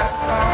last time.